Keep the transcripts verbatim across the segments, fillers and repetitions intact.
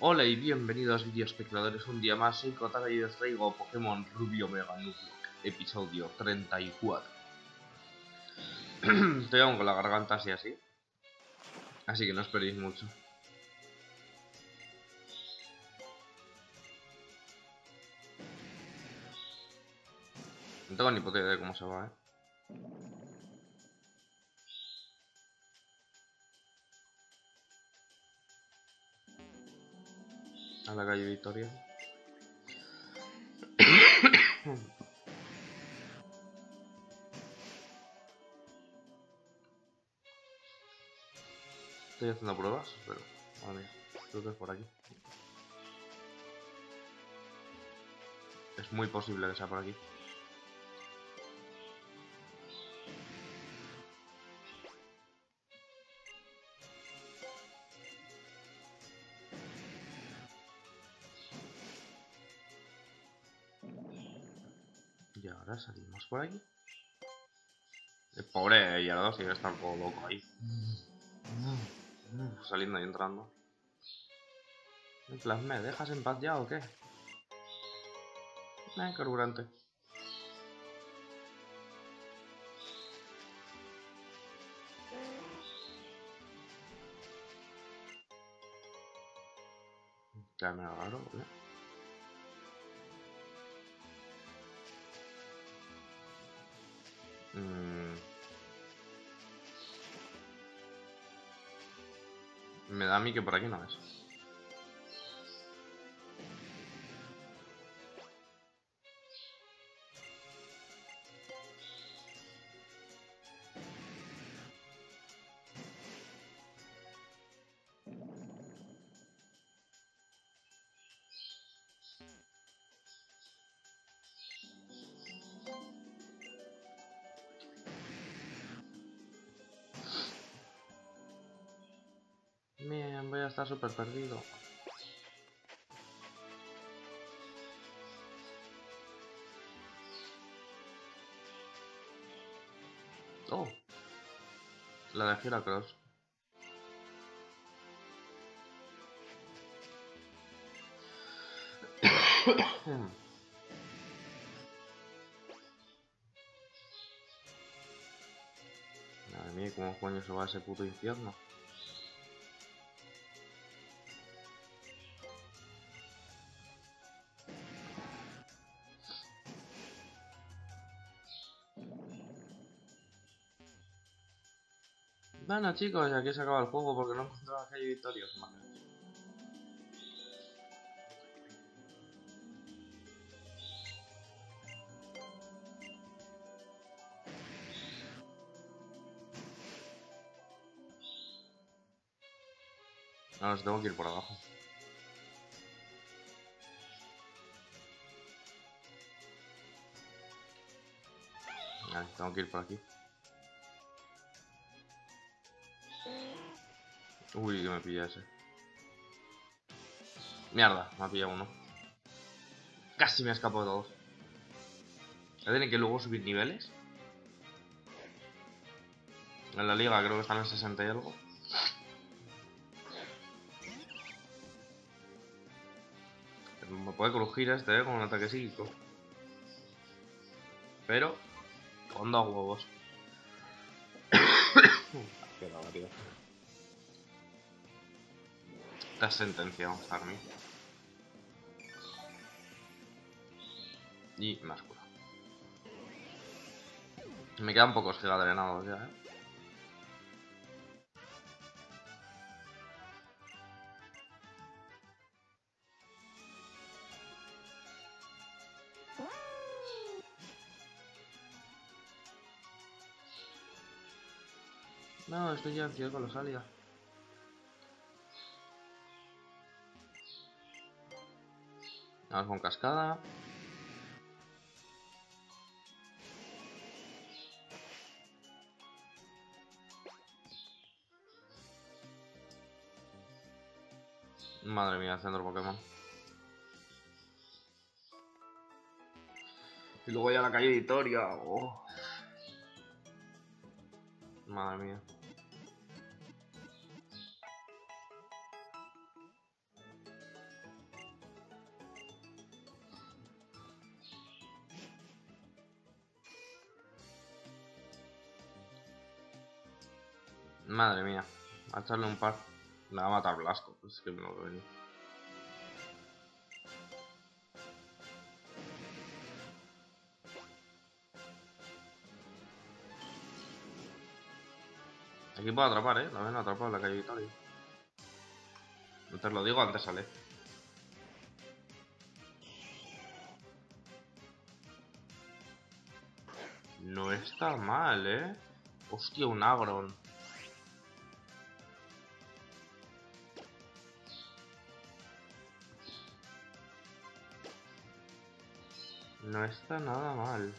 Hola y bienvenidos videoespectadores un día más, soy Kotara y os traigo Pokémon Rubí Omega Nuzlocke, episodio treinta y cuatro. Estoy aún con la garganta así así, así que no esperéis mucho. No tengo ni puta idea de cómo se va, eh. A la calle Victoria. Estoy haciendo pruebas, pero... Madre mía, creo que es por aquí. Es muy posible que sea por aquí. Y ahora salimos por aquí. El pobre Yarados debe estar un poco loco ahí. Uf, saliendo y entrando. En plan, ¿me dejas en paz ya o qué? Eh, carburante. Ya me agarro, ¿vale? Mmm... Me da a mí que por aquí no es. Bien, voy a estar súper perdido. Oh, la de Jiracross. Madre mía, ¿cómo coño se va a ese puto infierno? Bueno chicos, aquí se acaba el juego porque no encontraba que hay victorias. No, los tengo que ir por abajo. Vale, tengo que ir por aquí. Uy, que me pilla ese. Mierda, me ha pillado uno. Casi me escapo de todos. ¿Ya tienen que luego subir niveles? En la liga creo que están en sesenta y algo. Me puede crujir este, ¿eh? Con un ataque psíquico. Pero con dos huevos. Qué nada, tío. Esta sentencia, vamos a darme. Y más cura. Me quedan pocos giga drenados ya, eh. No, estoy ya ansioso con la salida. Vamos con cascada. Madre mía, el centro Pokémon. Y luego ya la calle Victoria. Oh. Madre mía. Madre mía, a echarle un par. Me va a matar Blasco, pues es que no lo venía. Aquí puedo atrapar, eh. La ven atrapado en la calle Victoria. No te lo digo, antes sale. No está mal, eh. Hostia, un Aggron. No está nada mal.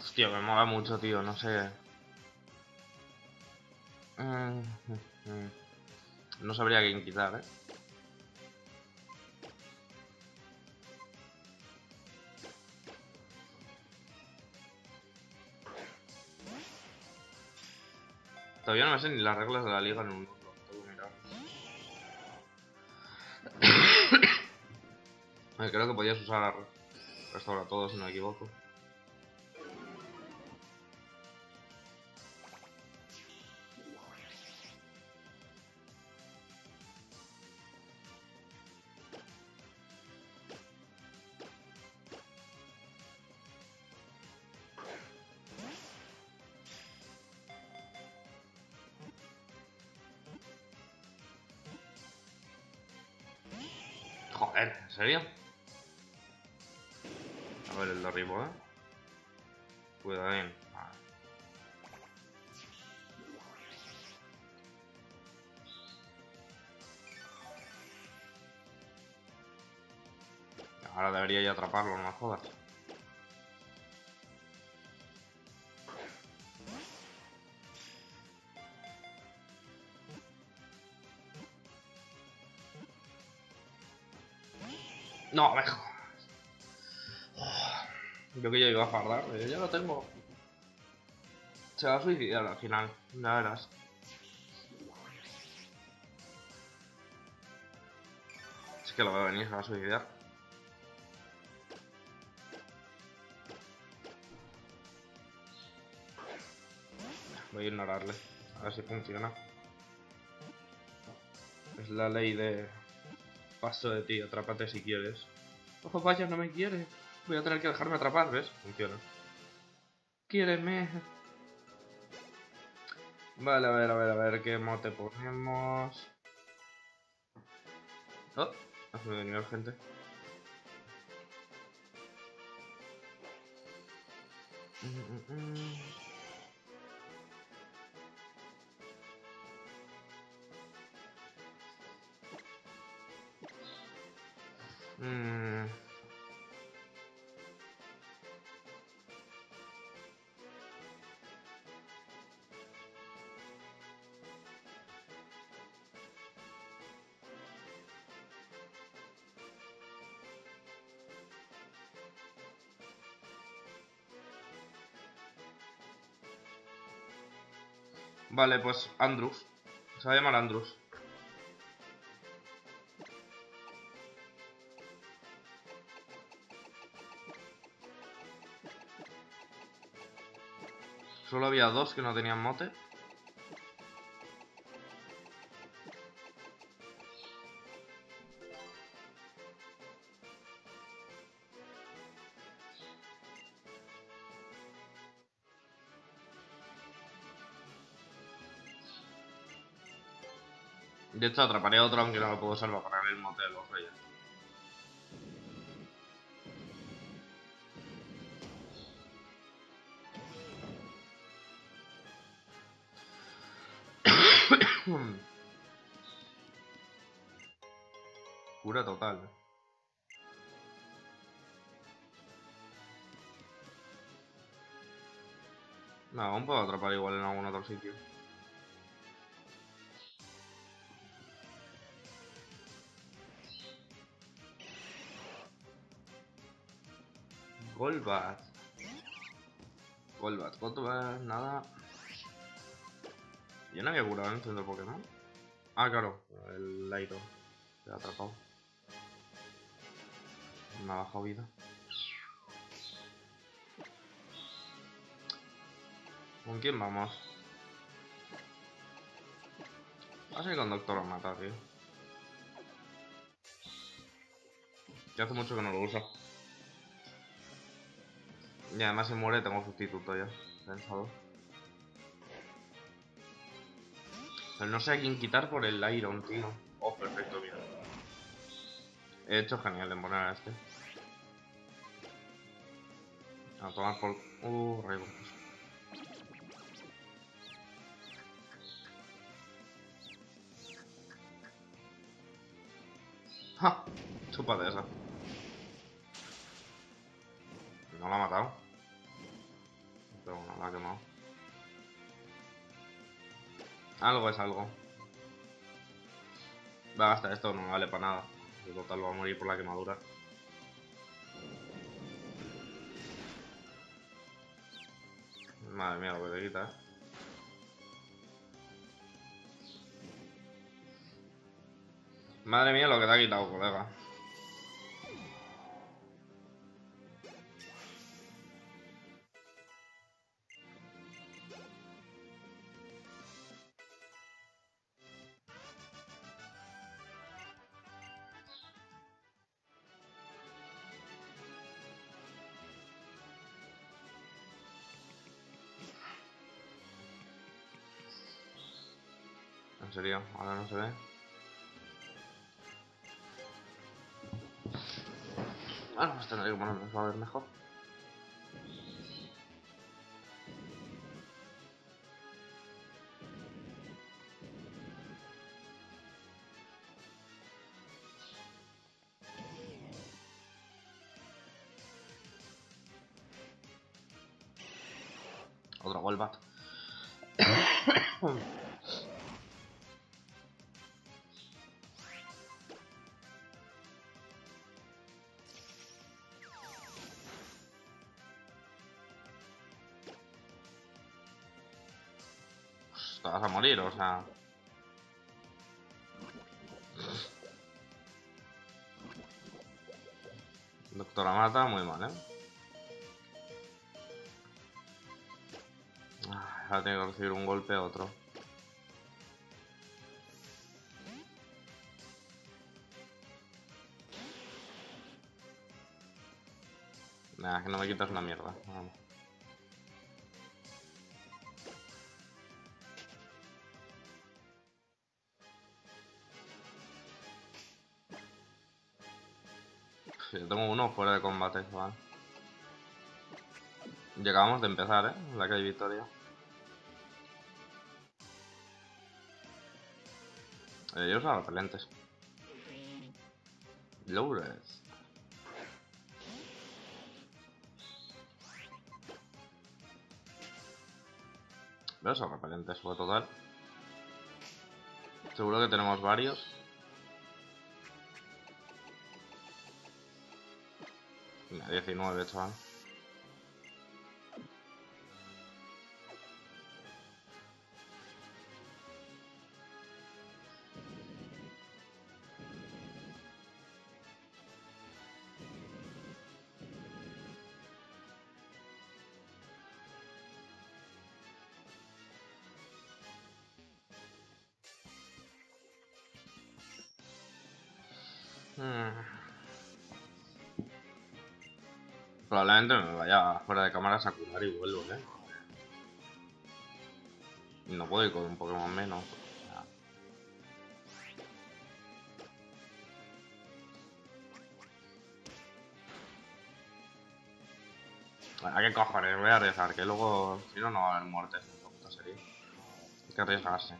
Hostia, me mola mucho, tío, no sé. No sabría quién quitar, eh. Todavía no me sé ni las reglas de la liga en un mundo, tengo que mirar. Creo que podías usar restaurar todo si no me equivoco. Joder, ¿en serio? A ver el de arriba, ¿eh? Cuidado bien. Vale. Ahora debería ya atraparlo, no me jodas. No, me jodas. Yo que ya iba a fardar, yo ya lo tengo. Se va a suicidar al final, ya verás. Es que lo va a venir, se va a suicidar. Voy a ignorarle, a ver si funciona. Es la ley de... Paso de ti, atrápate si quieres. Ojo, vaya, no me quiere. Voy a tener que dejarme atrapar, ¿ves? Funciona. Quiéreme. Vale, a ver, a ver, a ver, qué mote ponemos. Oh, hazme de nivel, gente. Mm, mm, mm. Mm. Vale, pues Andrus. Se va a llamar Andrus. Solo había dos que no tenían mote. De hecho, atraparé a otro aunque no lo puedo salvar para el mote de los reyes. Cura total. No, aún puedo atrapar igual en algún otro sitio. Golbat. Golbat, Golbat, nada. ¿Yo no había curado en el centro Pokémon? Ah, claro, el Laito. Se ha atrapado. Me ha bajado vida. ¿Con quién vamos? Va a ser con Doctor Mata, tío. Ya hace mucho que no lo uso. Y además si muere tengo sustituto ya. Pensado. Pero no sé a quién quitar por el Iron, tío. Oh, perfecto, mira. He hecho genial de poner a este. A tomar por... Uh, rey. ¡Ja! Chupa de esa. No la ha matado. Pero bueno, la ha quemado. Algo es algo. Va, hasta esto no me vale para nada. De total va a morir por la quemadura. Madre mía, lo que te quita, eh. Madre mía lo que te ha quitado, colega. En serio, ahora no se ve. Bueno, pues tendré que ponernos a ver mejor. Otro Golbat. Vas a morir, o sea... Doctora Mata, muy mal, ¿eh? Ahora tengo que recibir un golpe a otro. Nah, que no me quitas una mierda. Vamos. Yo tengo uno fuera de combate, chaval. Y acabamos de empezar, ¿eh? La que hay victoria. Ellos son repelentes. Lourdes. Pero son repelentes, fue total. Seguro que tenemos varios. diecinueve, chaval. Hmm. Probablemente me vaya fuera de cámara a curar y vuelvo, ¿eh? No puedo ir con un Pokémon menos. ¿A qué cojones? Voy a arriesgar, que luego, si no, no va a haber muertes en esta puta serie. Hay que arriesgarse.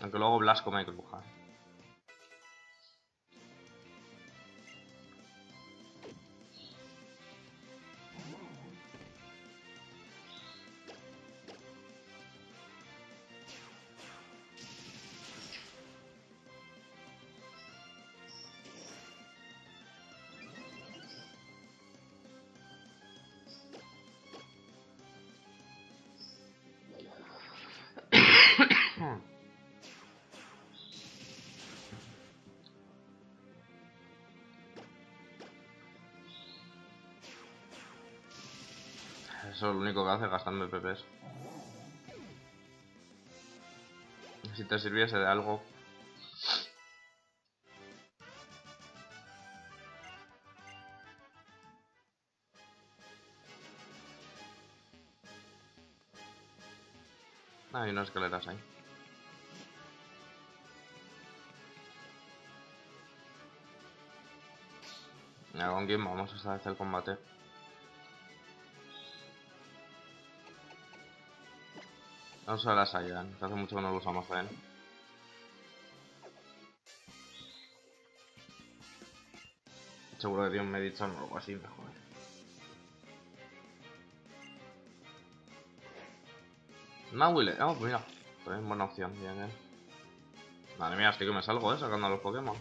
Aunque luego Blasco me cruja. Eso es lo único que hace, gastando P Pes. Si te sirviese de algo. Hay unas escaleras ahí. Mira, ¿con quién vamos esta vez el combate? Vamos a la Salgyen, que hace mucho que no lo usamos bien. Seguro que Dios me ha dicho algo así mejor. Nahuile, oh, mira, también buena opción, bien, bien. Madre mía, estoy que me salgo, eh, sacando a los Pokémon.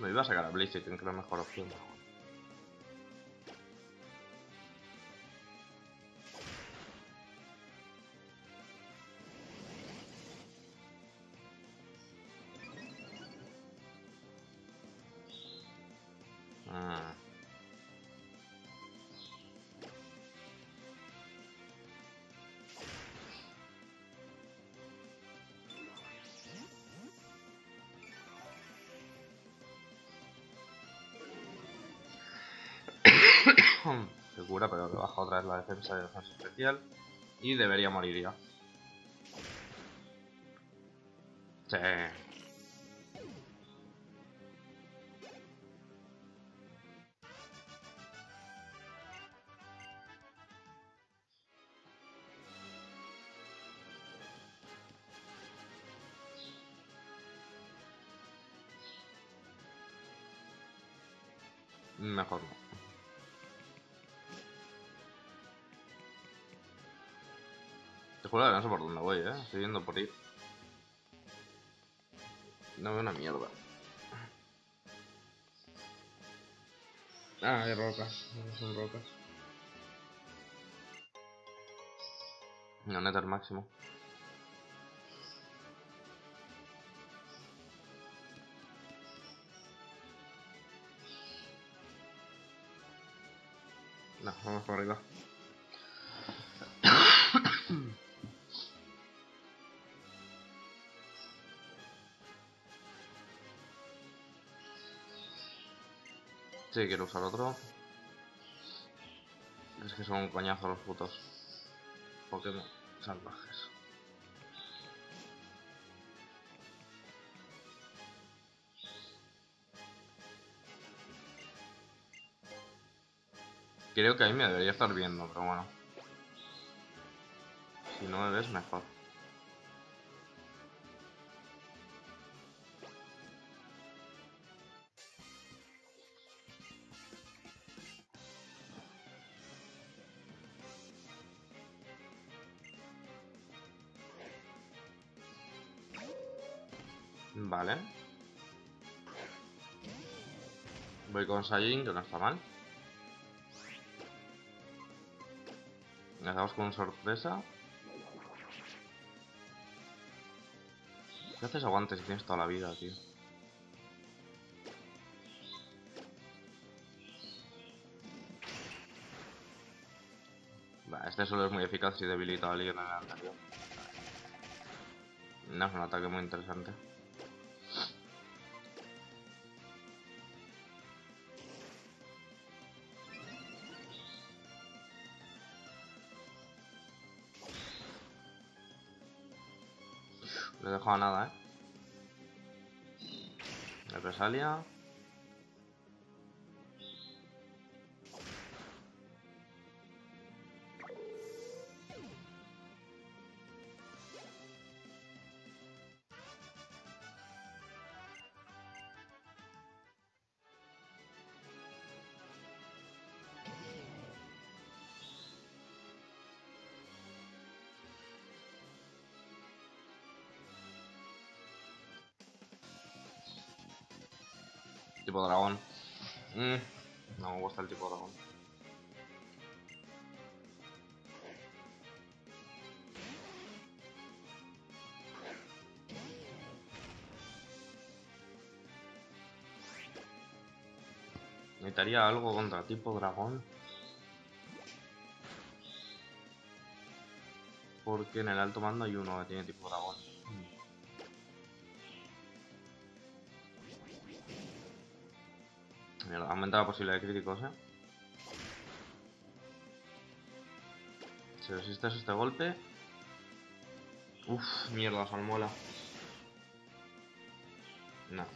Me iba a sacar a Blaziken, que es la mejor opción. Que cura, pero que baja otra vez la defensa de defensa especial. Y debería morir ya. Sí. Mejor no. No sé por dónde voy, eh. Estoy yendo por ahí. No veo una mierda. Ah, hay rocas. No son rocas. No, neta al máximo. No, vamos por arriba. Sí, quiero usar otro. Es que son un coñazo los putos Pokémon salvajes. Creo que ahí me debería estar viendo, pero bueno. Si no me ves, mejor. Vale. Voy con Salgyen, que no está mal. Nos damos con sorpresa. ¿Qué haces aguantes si tienes toda la vida, tío? Bah, este solo es muy eficaz si debilita a alguien en el anterior. No es un ataque muy interesante. No he dejado nada, eh. Represalia. Tipo dragón. Mm, no me gusta el tipo dragón. Necesitaría algo contra tipo dragón. porque en el alto mando hay uno que tiene tipo dragón. Mierda, aumenta la posibilidad de críticos, eh. Si resistes este golpe... Uff, mierda, Salmola. No.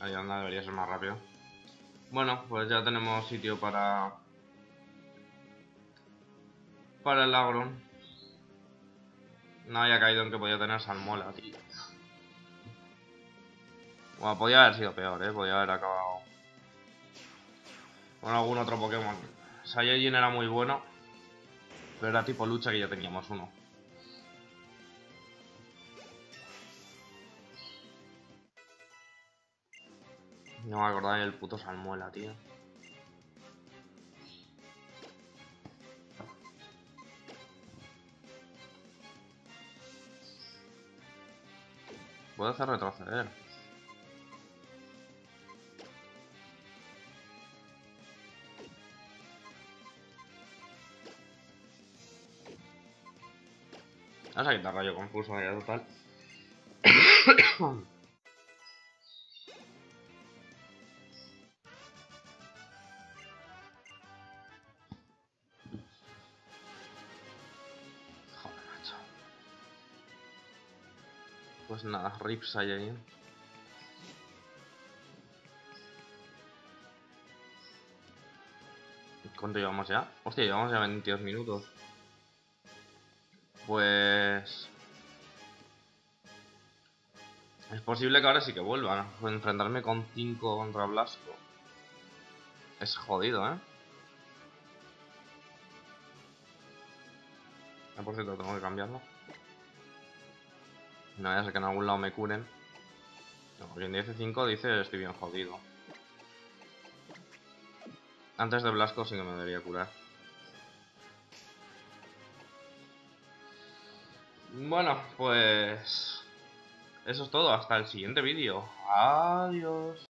Ahí anda, debería ser más rápido. Bueno, pues ya tenemos sitio para... Para el Aggron. No había caído en que podía tener Salmola, tío. Bueno, podía haber sido peor, eh. Podía haber acabado con algún otro Pokémon. Salgyen era muy bueno, pero era tipo lucha que ya teníamos uno. No me acordaba del puto Salmola, tío. Puedo hacer retroceder. Vamos a quitar rayo confuso ya total. Pues nada, rips hay ahí. ¿Cuánto llevamos ya? Hostia, llevamos ya veintidós minutos. Pues... es posible que ahora sí que vuelva, ¿no? Enfrentarme con cinco contra Blasco es jodido, ¿eh? Ah, por cierto, tengo que cambiarlo. No vaya a ser que en algún lado me curen. No, porque en diez y cinco dice estoy bien jodido. Antes de Blasco sí que me debería curar. Bueno, pues... eso es todo. Hasta el siguiente vídeo. Adiós.